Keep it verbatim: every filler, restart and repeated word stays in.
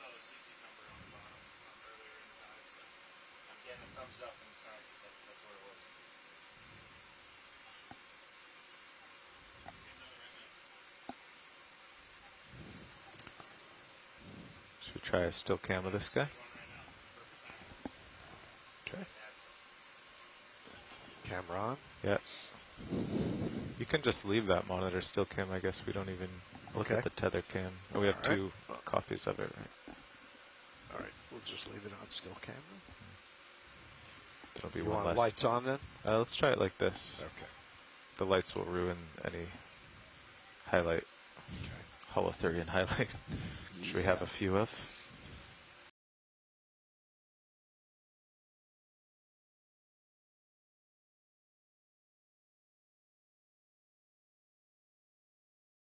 saw the C P number on the bottom um, earlier in the dive, so I'm getting a thumbs up inside because that's, that's where it was. Should we try a still cam of this guy? Okay. Camera on? Yeah. You can just leave that monitor still cam, I guess. We don't even look okay. at the tether cam. Oh, we have right. two oh. copies of it, right? All right, we'll just leave it on still cam. There'll be you one want less. Lights on then? Uh, let's try it like this. Okay. The lights will ruin any highlight, okay. Holothurian highlight, which yeah. we have a few of.